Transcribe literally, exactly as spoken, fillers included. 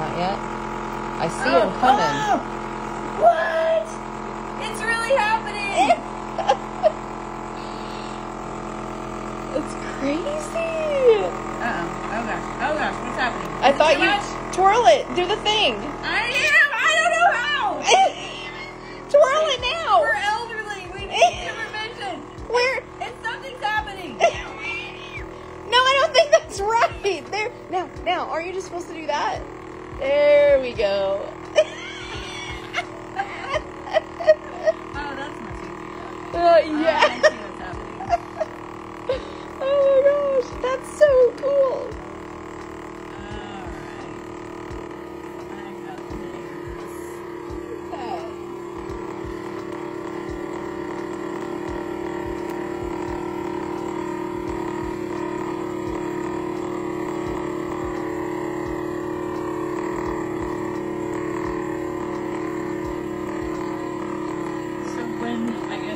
Not yet. I see oh, him coming. Oh, what? It's really happening. It's crazy. Uh-oh. Oh, gosh. Oh, gosh. What's happening? I Is thought you... Much? Twirl it. Do the thing. I am. I don't know how. Twirl it now. We're elderly. We need intervention. Where? It's something's happening. No, I don't think that's right. There. Now, now. Are you just supposed to do that? There we go. Oh, that's much easier. Uh, yeah. Uh, I see what's happening. Oh my gosh, that's so cool. All right. I'm up there. So when I